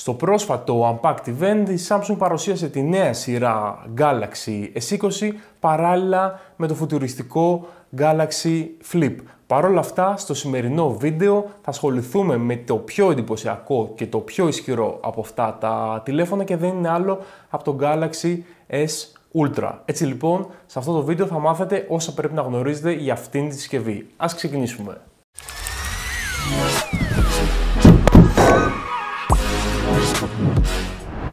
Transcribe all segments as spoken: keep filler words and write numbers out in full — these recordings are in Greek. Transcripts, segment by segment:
Στο πρόσφατο Unpacked Event, η Samsung παρουσίασε τη νέα σειρά Galaxy ες είκοσι παράλληλα με το φουτουριστικό Galaxy Flip. Παρ' όλα αυτά, στο σημερινό βίντεο θα ασχοληθούμε με το πιο εντυπωσιακό και το πιο ισχυρό από αυτά τα τηλέφωνα και δεν είναι άλλο από το Galaxy S Ultra. Έτσι λοιπόν, σε αυτό το βίντεο θα μάθετε όσα πρέπει να γνωρίζετε για αυτήν τη συσκευή. Ας ξεκινήσουμε.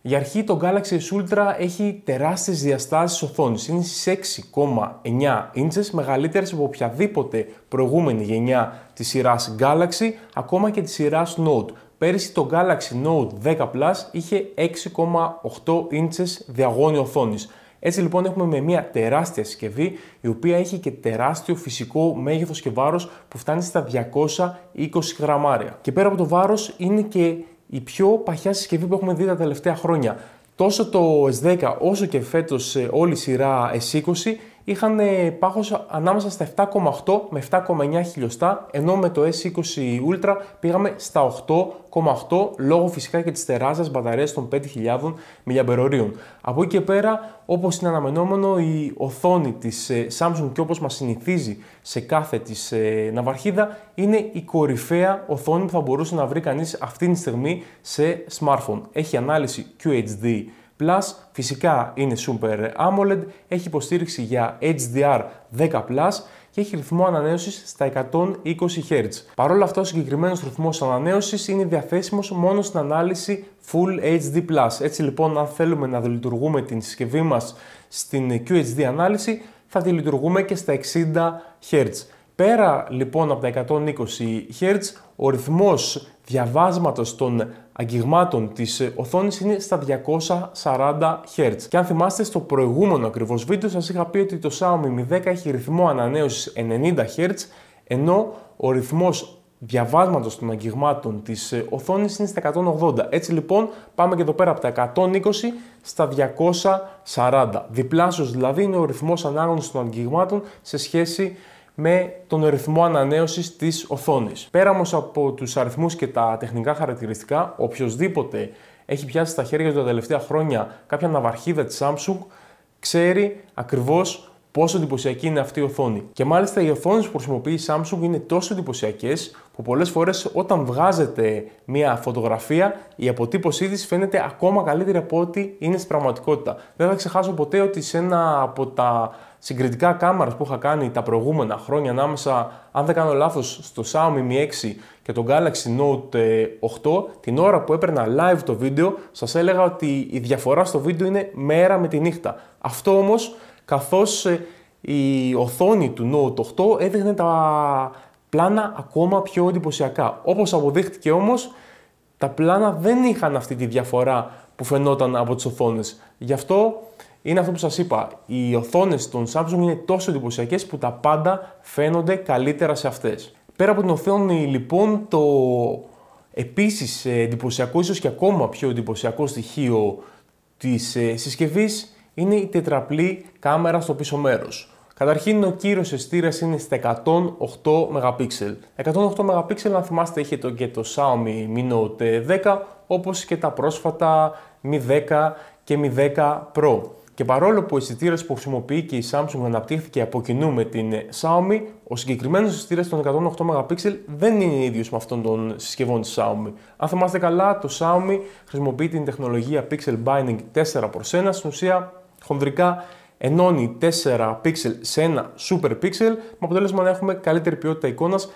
Για αρχή, το Galaxy S Ultra έχει τεράστιες διαστάσεις οθόνης. Είναι στις έξι κόμμα εννιά ίντσες, μεγαλύτερες από οποιαδήποτε προηγούμενη γενιά της σειράς Galaxy, ακόμα και της σειράς Note. Πέρυσι το Galaxy Note δέκα πλας είχε έξι κόμμα οκτώ ίντσες διαγώνιο οθόνης. Έτσι λοιπόν έχουμε με μια τεράστια συσκευή η οποία έχει και τεράστιο φυσικό μέγεθος και βάρος που φτάνει στα διακόσια είκοσι γραμμάρια. Και πέρα από το βάρος είναι και η πιο παχιά συσκευή που έχουμε δει τα τελευταία χρόνια. Τόσο το ες δέκα όσο και φέτος όλη η σειρά ες είκοσι είχαν πάχος ανάμεσα στα επτά κόμμα οκτώ με επτά κόμμα εννιά χιλιοστά, ενώ με το ες είκοσι Ultra πήγαμε στα οκτώ κόμμα οκτώ, λόγω φυσικά και της τεράστιας μπαταρίας των πέντε χιλιάδες μιλιαμπεριωρίων. Από εκεί και πέρα, όπως είναι αναμενόμενο, η οθόνη της Samsung και όπως μας συνηθίζει σε κάθε της ναυαρχίδα είναι η κορυφαία οθόνη που θα μπορούσε να βρει κανείς αυτή τη στιγμή σε smartphone. Έχει ανάλυση κιου έιτς ντι Plus, φυσικά είναι Super AMOLED, έχει υποστήριξη για έιτς ντι αρ δέκα πλας και έχει ρυθμό ανανέωσης στα εκατόν είκοσι χερτζ. Παρ' όλα αυτά, ο συγκεκριμένος ρυθμός ανανέωσης είναι διαθέσιμος μόνο στην ανάλυση Full έιτς ντι πλας. Έτσι λοιπόν, αν θέλουμε να λειτουργούμε την συσκευή μας στην κιου έιτς ντι ανάλυση, θα τη λειτουργούμε και στα εξήντα χερτζ. Πέρα λοιπόν από τα εκατόν είκοσι χερτζ, ο ρυθμός διαβάσματος των αγγιγμάτων της οθόνης είναι στα διακόσια σαράντα χερτζ. Και αν θυμάστε, στο προηγούμενο ακριβώς βίντεο σας είχα πει ότι το Xiaomi Mi δέκα έχει ρυθμό ανανέωσης ενενήντα χερτζ, ενώ ο ρυθμός διαβάσματος των αγγιγμάτων της οθόνης είναι στα εκατόν ογδόντα. Έτσι λοιπόν, πάμε και εδώ πέρα από τα εκατόν είκοσι στα διακόσια σαράντα. Διπλάσιος δηλαδή είναι ο ρυθμός ανάγνωσης των αγγιγμάτων σε σχέση με τον ρυθμό ανανέωσης της οθόνης. Πέρα όμως από τους αριθμούς και τα τεχνικά χαρακτηριστικά, οποιοσδήποτε έχει πιάσει στα χέρια του τα τελευταία χρόνια κάποια ναυαρχίδα της Samsung, ξέρει ακριβώς πόσο εντυπωσιακή είναι αυτή η οθόνη. Και μάλιστα οι οθόνες που χρησιμοποιεί η Samsung είναι τόσο εντυπωσιακές που πολλές φορές όταν βγάζετε μια φωτογραφία, η αποτύπωσή της φαίνεται ακόμα καλύτερη από ό,τι είναι στην πραγματικότητα. Δεν θα ξεχάσω ποτέ ότι σε ένα από τα συγκριτικά κάμερας που είχα κάνει τα προηγούμενα χρόνια, ανάμεσα, αν δεν κάνω λάθος, στο Xiaomi Mi έξι και το Galaxy Note οκτώ, την ώρα που έπαιρνα live το βίντεο, σας έλεγα ότι η διαφορά στο βίντεο είναι μέρα με τη νύχτα. Αυτό όμως, καθώς η οθόνη του Note οκτώ έδειχνε τα πλάνα ακόμα πιο εντυπωσιακά. Όπως αποδείχτηκε όμως, τα πλάνα δεν είχαν αυτή τη διαφορά που φαινόταν από τις οθόνες. Γι' αυτό είναι αυτό που σας είπα, οι οθόνες των Samsung είναι τόσο εντυπωσιακές που τα πάντα φαίνονται καλύτερα σε αυτές. Πέρα από την οθόνη λοιπόν, το επίσης εντυπωσιακό, ίσως και ακόμα πιο εντυπωσιακό στοιχείο της συσκευής είναι η τετραπλή κάμερα στο πίσω μέρος. Καταρχήν, ο κύριος αισθήρας είναι στα εκατόν οκτώ μεγαπίξελ. εκατόν οκτώ μεγαπίξελ, αν θυμάστε, είχε το και το Xiaomi Mi Note δέκα, όπως και τα πρόσφατα Mi δέκα και Mi δέκα Pro. Και παρόλο που ο αισθητήρας που χρησιμοποιεί και η Samsung αναπτύχθηκε από κοινού με την Xiaomi, ο συγκεκριμένος αισθητήρας των εκατόν οκτώ μεγαπίξελ δεν είναι ίδιος με αυτόν των συσκευών της Xiaomi. Αν θυμάστε καλά, το Xiaomi χρησιμοποιεί την τεχνολογία Pixel Binding τέσσερα προς ένα, στην ουσία χονδρικά ενώνει τέσσερα πίξελ σε ένα super pixel, με αποτέλεσμα να έχουμε καλύτερη ποιότητα εικόνας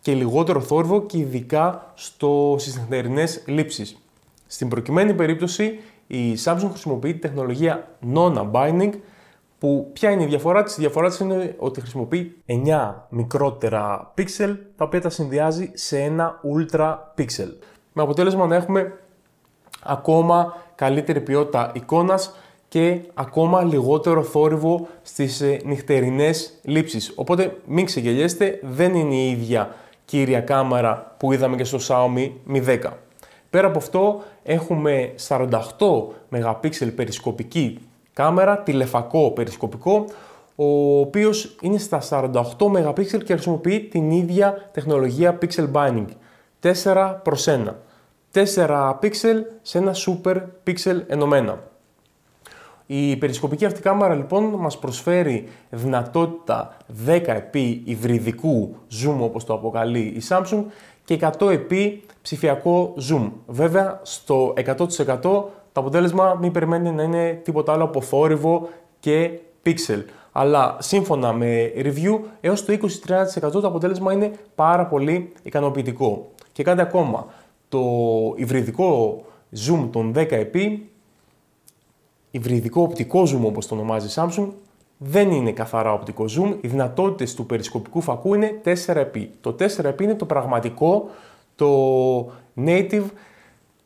και λιγότερο θόρυβο, και ειδικά στο, στις νυχτερινές λήψεις. Στην προκειμένη περίπτωση, η Samsung χρησιμοποιεί τη τεχνολογία Nona Binding, που ποια είναι η διαφορά της? Η διαφορά της είναι ότι χρησιμοποιεί εννιά μικρότερα pixel, τα οποία τα συνδυάζει σε ένα ultra pixel, με αποτέλεσμα να έχουμε ακόμα καλύτερη ποιότητα εικόνας και ακόμα λιγότερο θόρυβο στις νυχτερινές λήψεις. Οπότε μην ξεγελιέστε, δεν είναι η ίδια κύρια κάμερα που είδαμε και στο Xiaomi Mi δέκα. Πέρα από αυτό, έχουμε σαράντα οκτώ μεγαπίξελ περισκοπική κάμερα, τηλεφακό περισκοπικό, ο οποίος είναι στα σαράντα οκτώ μεγαπίξελ και χρησιμοποιεί την ίδια τεχνολογία Pixel Binding τέσσερα προς ένα. τέσσερα πίξελ σε ένα super pixel ενωμένα. Η περισκοπική αυτή κάμαρα λοιπόν μας προσφέρει δυνατότητα δέκα επί υβριδικού zoom, όπως το αποκαλεί η Samsung, και εκατό επί ψηφιακό zoom. Βέβαια στο εκατό τοις εκατό το αποτέλεσμα μην περιμένετε να είναι τίποτα άλλο από θόρυβο και pixel. Αλλά σύμφωνα με review έως το είκοσι με τριάντα τοις εκατό το αποτέλεσμα είναι πάρα πολύ ικανοποιητικό. Και κάτι ακόμα, το υβριδικό zoom των δέκα επί, υβριδικό οπτικό zoom όπως το ονομάζει η Samsung, δεν είναι καθαρά οπτικό zoom. Οι δυνατότητες του περισκοπικού φακού είναι τέσσερα επί. Το τέσσερα επί είναι το πραγματικό, το native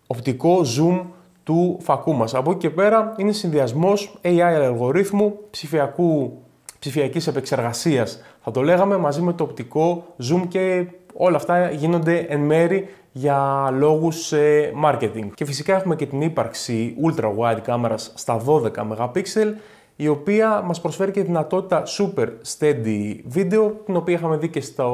οπτικό zoom του φακού μας. Από εκεί και πέρα είναι συνδυασμός έι άι αλγορίθμου, ψηφιακού, ψηφιακής επεξεργασίας θα το λέγαμε, μαζί με το οπτικό zoom, και όλα αυτά γίνονται εν μέρη για λόγους ε, marketing. Και φυσικά έχουμε και την ύπαρξη ultra wide κάμερας στα δώδεκα μεγαπίξελ, η οποία μας προσφέρει και δυνατότητα super steady video, την οποία είχαμε δει και, στα,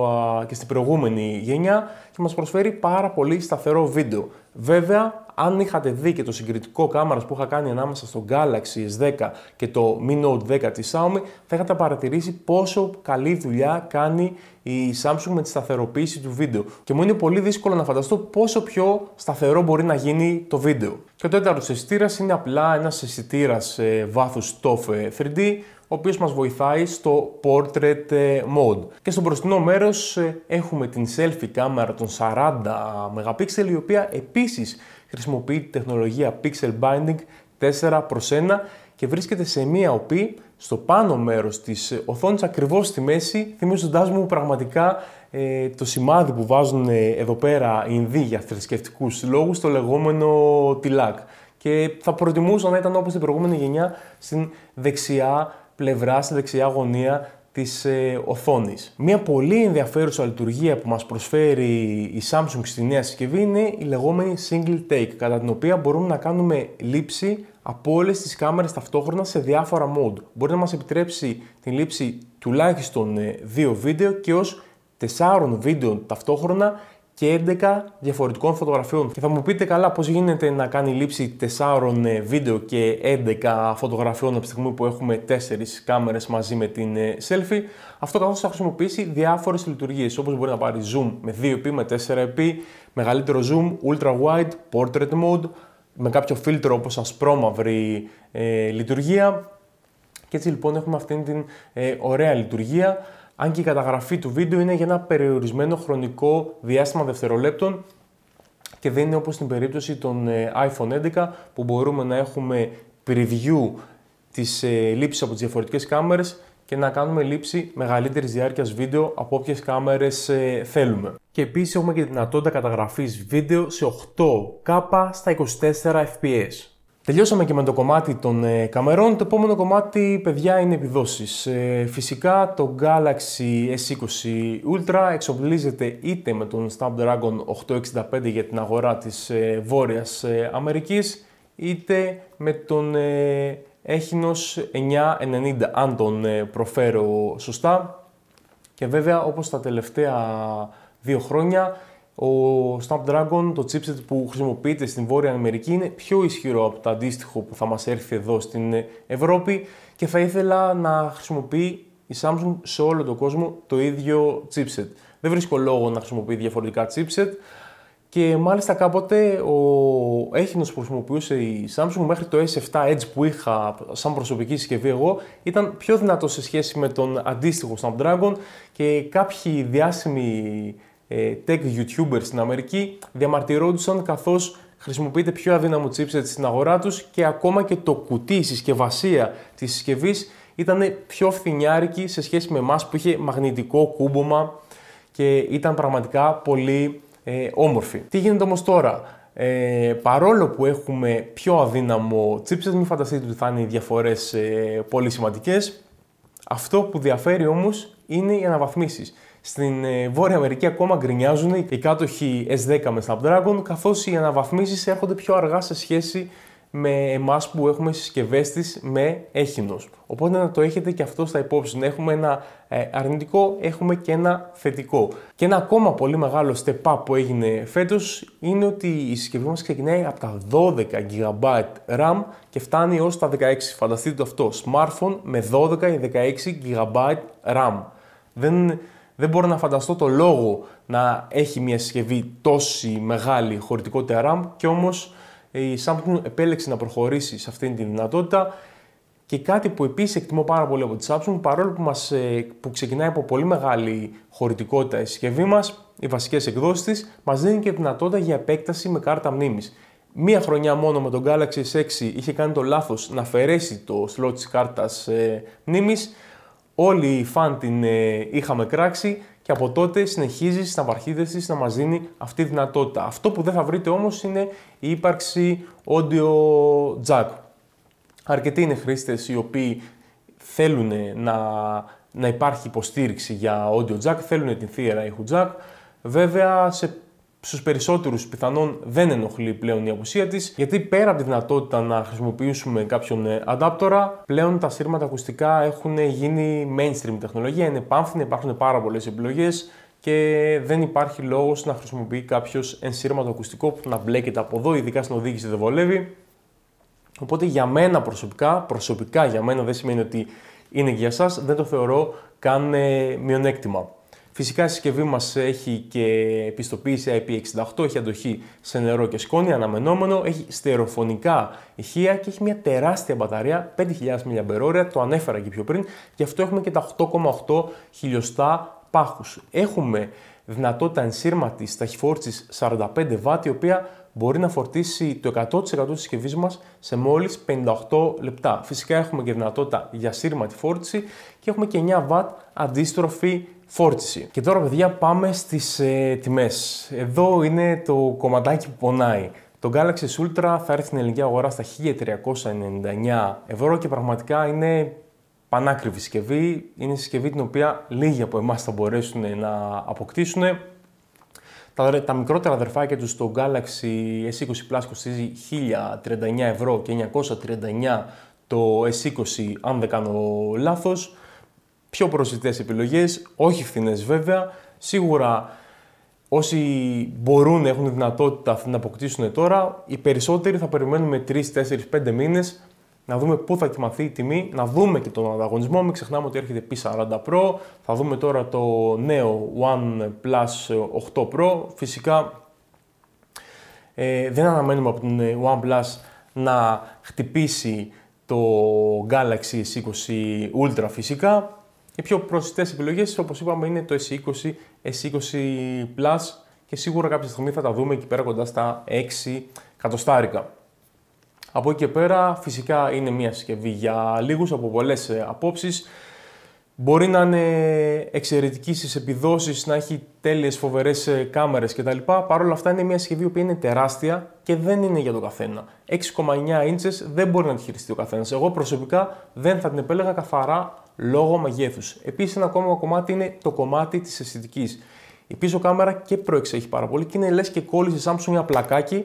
και στην προηγούμενη γενιά, και μας προσφέρει πάρα πολύ σταθερό βίντεο. Βέβαια, αν είχατε δει και το συγκριτικό κάμερας που είχα κάνει ανάμεσα στο Galaxy ες δέκα και το Mi Note δέκα της Xiaomi, θα είχατε παρατηρήσει πόσο καλή δουλειά κάνει η Samsung με τη σταθεροποίηση του βίντεο. Και μου είναι πολύ δύσκολο να φανταστώ πόσο πιο σταθερό μπορεί να γίνει το βίντεο. Και ο τέταρτος αισθητήρας είναι απλά ένας αισθητήρας βάθους τόφ θρι ντι, ο οποίος μας βοηθάει στο portrait mode. Και στο μπροστινό μέρος έχουμε την selfie κάμερα των σαράντα μεγαπίξελ, η οποία επίσης χρησιμοποιεί τη τεχνολογία Pixel Binding τέσσερα προς ένα και βρίσκεται σε μία οπή στο πάνω μέρος της οθόνης, ακριβώς στη μέση, θυμίζοντάς μου πραγματικά ε, το σημάδι που βάζουν εδώ πέρα οι Ινδοί για θρησκευτικούς λόγους, το λεγόμενο τιλάκ. Και θα προτιμούσα να ήταν όπως την προηγούμενη γενιά, στην δεξιά πλευρά, στη δεξιά γωνία της ε, οθόνης. Μια πολύ ενδιαφέρουσα λειτουργία που μας προσφέρει η Samsung στη νέα συσκευή είναι η λεγόμενη single take, κατά την οποία μπορούμε να κάνουμε λήψη από όλες τις κάμερες ταυτόχρονα σε διάφορα mode. Μπορεί να μας επιτρέψει την λήψη τουλάχιστον δύο βίντεο και ως τεσσάρων βίντεο ταυτόχρονα και έντεκα διαφορετικών φωτογραφιών. Και θα μου πείτε, καλά, πώς γίνεται να κάνει λήψη τεσσάρων βίντεο και έντεκα φωτογραφιών από τη στιγμή που έχουμε τέσσερις κάμερες μαζί με την selfie. Αυτό καθώς θα χρησιμοποιήσει διάφορες λειτουργίες, όπως μπορεί να πάρει zoom με δύο επί, με τέσσερα επί, μεγαλύτερο zoom, ultra wide, portrait mode, με κάποιο φίλτρο όπως ασπρόμαυρη ε, λειτουργία. Και έτσι λοιπόν έχουμε αυτήν την ε, ωραία λειτουργία. Αν και η καταγραφή του βίντεο είναι για ένα περιορισμένο χρονικό διάστημα δευτερολέπτων και δεν είναι όπως στην περίπτωση των iPhone έντεκα που μπορούμε να έχουμε preview της λήψης από τις διαφορετικές κάμερες και να κάνουμε λήψη μεγαλύτερης διάρκειας βίντεο από όποιες κάμερες θέλουμε. Και επίσης έχουμε και τη δυνατότητα καταγραφής βίντεο σε οκτώ κέι στα είκοσι τέσσερα φρέιμς περ σέκοντ. Τελειώσαμε και με το κομμάτι των καμερών. Το επόμενο κομμάτι, παιδιά, είναι επιδόσεις. Ε, φυσικά το Galaxy ες είκοσι Ultra εξοπλίζεται είτε με τον Snapdragon οκτακόσια εξήντα πέντε για την αγορά της ε, Βόρειας ε, Αμερικής, είτε με τον ε, Exynos εννιακόσια ενενήντα, αν τον ε, προφέρω σωστά. Και βέβαια, όπως τα τελευταία δύο χρόνια, ο Snapdragon, το chipset που χρησιμοποιείται στην Βόρεια Αμερική, είναι πιο ισχυρό από το αντίστοιχο που θα μας έρθει εδώ στην Ευρώπη, και θα ήθελα να χρησιμοποιεί η Samsung σε όλο τον κόσμο το ίδιο chipset. Δεν βρίσκω λόγο να χρησιμοποιεί διαφορετικά chipset, και μάλιστα κάποτε ο Exynos που χρησιμοποιούσε η Samsung μέχρι το ες επτά Edge που είχα σαν προσωπική συσκευή εγώ ήταν πιο δυνατό σε σχέση με τον αντίστοιχο Snapdragon, και κάποιοι διάσημοι tech YouTubers στην Αμερική διαμαρτυρόντουσαν καθώς χρησιμοποιείται πιο αδύναμο chipset στην αγορά τους, και ακόμα και το κουτί, η συσκευασία της συσκευής ήταν πιο φθηνιάρικη σε σχέση με εμάς που είχε μαγνητικό κούμπομα και ήταν πραγματικά πολύ ε, όμορφη. Τι γίνεται όμως τώρα? Ε, παρόλο που έχουμε πιο αδύναμο chipset, μην φανταστείτε ότι θα είναι οι διαφορές ε, πολύ σημαντικές. Αυτό που διαφέρει όμως είναι οι αναβαθμίσεις. Στην Βόρεια Αμερική ακόμα γκρινιάζουν οι κάτοχοι ες δέκα με Snapdragon, καθώς οι αναβαθμίσεις έρχονται πιο αργά σε σχέση με εμάς που έχουμε συσκευές της με Exynos. Οπότε να το έχετε και αυτό στα υπόψη. Έχουμε ένα αρνητικό, έχουμε και ένα θετικό. Και ένα ακόμα πολύ μεγάλο step up που έγινε φέτος είναι ότι η συσκευή μας ξεκινάει από τα δώδεκα τζι μπι RAM και φτάνει ως τα δεκαέξι. Φανταστείτε το αυτό, smartphone με δώδεκα ή δεκαέξι τζι μπι RAM. Δεν, δεν μπορώ να φανταστώ το λόγο να έχει μια συσκευή τόση μεγάλη χωρητικότητα RAM, και όμως η Samsung επέλεξε να προχωρήσει σε αυτήν την δυνατότητα. Και κάτι που επίσης εκτιμώ πάρα πολύ από τη Samsung, παρόλο που, μας, που ξεκινάει από πολύ μεγάλη χωρητικότητα η συσκευή μας, οι βασικές εκδόσεις της, μας δίνει και δυνατότητα για επέκταση με κάρτα μνήμης. Μία χρονιά μόνο με τον Galaxy ες έξι είχε κάνει το λάθος να αφαιρέσει το slot της κάρτας ε, μνήμης. Όλοι οι φαν την ε, είχαμε κράξει και από τότε συνεχίζει στις ναυαρχίδες της να μας δίνει αυτή τη δυνατότητα. Αυτό που δεν θα βρείτε όμως είναι η ύπαρξη audio jack. Αρκετοί είναι χρήστες οι οποίοι θέλουν να, να υπάρχει υποστήριξη για audio jack, θέλουν την θύρα ήχου jack. Βέβαια, σε, στους περισσότερους πιθανόν δεν ενοχλεί πλέον η απουσία της, γιατί πέρα από τη δυνατότητα να χρησιμοποιήσουμε κάποιον αντάπτορα, πλέον τα σύρματα ακουστικά έχουν γίνει mainstream τεχνολογία, είναι πάνθυνα, υπάρχουν πάρα πολλές επιλογές και δεν υπάρχει λόγος να χρησιμοποιεί κάποιος ενσύρματο ακουστικό που να μπλέκεται από εδώ, ειδικά στην οδήγηση δεν βολεύει. Οπότε για μένα προσωπικά, προσωπικά για μένα, δεν σημαίνει ότι είναι και για σας, δεν το θεωρώ καν ε, μειονέκτημα. Φυσικά η συσκευή μας έχει και επιστοποίηση άι πι εξήντα οκτώ, έχει αντοχή σε νερό και σκόνη, αναμενόμενο, έχει στερεοφωνικά ηχεία και έχει μια τεράστια μπαταρία, πέντε χιλιάδες μιλιαμπερόρια, το ανέφερα και πιο πριν, γι' αυτό έχουμε και τα οκτώ κόμμα οκτώ χιλιοστά πάχους. Έχουμε δυνατότητα ενσύρματης ταχυφόρτισης σαράντα πέντε βατ, η οποία μπορεί να φορτίσει το εκατό τοις εκατό της συσκευής μας σε μόλις πενήντα οκτώ λεπτά. Φυσικά έχουμε και δυνατότητα για σύρματη φόρτιση και έχουμε και εννιά βατ αντίστροφη φόρτιση. Και τώρα, παιδιά, πάμε στις ε, τιμές. Εδώ είναι το κομματάκι που πονάει. Το Galaxy S Ultra θα έρθει στην ελληνική αγορά στα χίλια τριακόσια ενενήντα εννιά ευρώ και πραγματικά είναι πανάκριβη συσκευή. Είναι συσκευή την οποία λίγοι από εμάς θα μπορέσουν να αποκτήσουν. Τα, τα μικρότερα αδερφάκια τους, το Galaxy ες είκοσι πλας κοστίζει χίλια τριάντα εννιά ευρώ και εννιακόσια τριάντα εννιά το ες είκοσι αν δεν κάνω λάθος. Πιο προσιτές επιλογές, όχι φθηνές βέβαια. Σίγουρα όσοι μπορούν, έχουν δυνατότητα, θα την αποκτήσουν τώρα. Οι περισσότεροι θα περιμένουμε τρεις, τέσσερις, πέντε μήνες να δούμε πού θα κοιμαθεί η τιμή, να δούμε και τον ανταγωνισμό. Μην ξεχνάμε ότι έρχεται πι σαράντα Pro, θα δούμε τώρα το νέο OnePlus οκτώ Pro. Φυσικά ε, δεν αναμένουμε από τον OnePlus να χτυπήσει το Galaxy ες είκοσι Ultra φυσικά. Οι πιο προσιτές επιλογές, όπως είπαμε, είναι το ες είκοσι, ες είκοσι πλας και σίγουρα κάποια στιγμή θα τα δούμε εκεί πέρα κοντά στα έξι εκατοστάρικα. Από εκεί και πέρα, φυσικά είναι μια συσκευή για λίγους από πολλές απόψεις. Μπορεί να είναι εξαιρετική στις επιδόσεις, να έχει τέλειες φοβερές κάμερες κτλ. Παρ' όλα αυτά, είναι μια συσκευή που είναι τεράστια και δεν είναι για τον καθένα. έξι κόμμα εννιά ίντσες δεν μπορεί να τη χειριστεί ο καθένας. Εγώ προσωπικά δεν θα την επέλεγα καθαρά λόγω μεγέθους. Επίσης, ένα ακόμα κομμάτι είναι το κομμάτι της αισθητικής. Η πίσω κάμερα και προεξέχει πάρα πολύ και είναι λες και κόλλησε Samsung ένα πλακάκι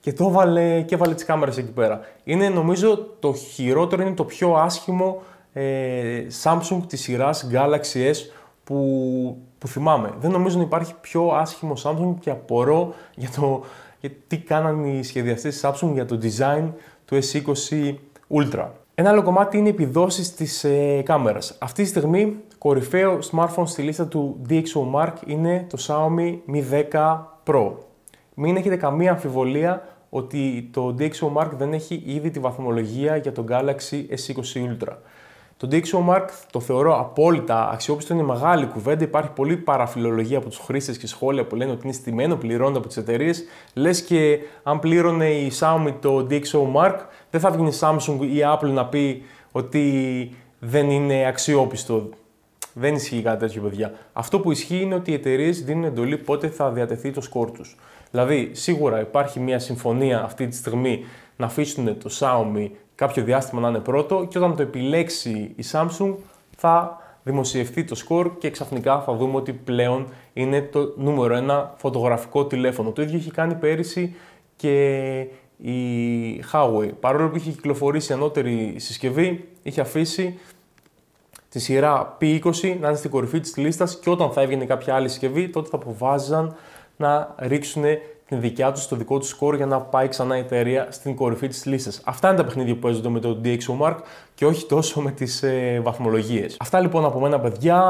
και το βάλε, και βάλε τις κάμερες εκεί πέρα. Είναι, νομίζω, το χειρότερο, είναι το πιο άσχημο ε, Samsung της σειράς Galaxy S που, που θυμάμαι. Δεν νομίζω να υπάρχει πιο άσχημο Samsung και απορώ για το για τι κάναν οι σχεδιαστές της Samsung για το design του ες είκοσι Ultra. Ένα άλλο κομμάτι είναι οι επιδόσεις της ε, κάμερας. Αυτή τη στιγμή κορυφαίο smartphone στη λίστα του DxOMark είναι το Xiaomi Mi δέκα Pro. Μην έχετε καμία αμφιβολία ότι το DxOMark δεν έχει ήδη τη βαθμολογία για το Galaxy ες είκοσι Ultra. Το DxOMark το θεωρώ απόλυτα αξιόπιστο, είναι μεγάλη κουβέντα, υπάρχει πολλή παραφιλολογία από τους χρήστες και σχόλια που λένε ότι είναι στημένο, πληρώνεται από τις εταιρείες. Λες και αν πλήρωνε η Xiaomi το DxOMark, δεν θα βγει η Samsung ή η Apple να πει ότι δεν είναι αξιόπιστο. Δεν ισχύει κάτι τέτοιο, παιδιά. Αυτό που ισχύει είναι ότι οι εταιρείες δίνουν εντολή πότε θα διατεθεί το σκορ τους. Δηλαδή, σίγουρα υπάρχει μια συμφωνία αυτή τη στιγμή να αφήσουν το Xiaomi κάποιο διάστημα να είναι πρώτο και όταν το επιλέξει η Samsung θα δημοσιευτεί το σκορ και ξαφνικά θα δούμε ότι πλέον είναι το νούμερο ένα φωτογραφικό τηλέφωνο. Το ίδιο είχε κάνει πέρυσι και η Huawei. Παρόλο που είχε κυκλοφορήσει ανώτερη συσκευή, είχε αφήσει τη σειρά πι είκοσι να είναι στην κορυφή της λίστας και όταν θα έβγαινε κάποια άλλη συσκευή, τότε θα αποφάσιζαν να ρίξουν την δικιά τους, το δικό τους σκορ για να πάει ξανά η εταιρεία στην κορυφή της λίστας. Αυτά είναι τα παιχνίδια που παίζονται με το DxOMark και όχι τόσο με τις ε, βαθμολογίες. Αυτά λοιπόν από μένα, παιδιά.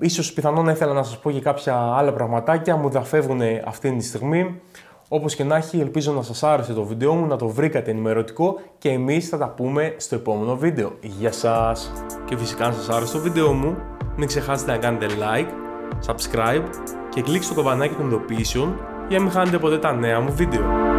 Ίσως πιθανόν ήθελα να σας πω και κάποια άλλα πραγματάκια, μου διαφεύγουν αυτήν τη στιγμή. Όπως και να έχει, ελπίζω να σας άρεσε το βίντεο μου, να το βρήκατε ενημερωτικό και εμείς θα τα πούμε στο επόμενο βίντεο. Γεια σας! Και φυσικά αν σας άρεσε το βίντεο μου, μην ξεχάσετε να κάνετε like, subscribe και κλικ στο καμπανάκι των ειδοποιήσεων για να μην χάνετε ποτέ τα νέα μου βίντεο.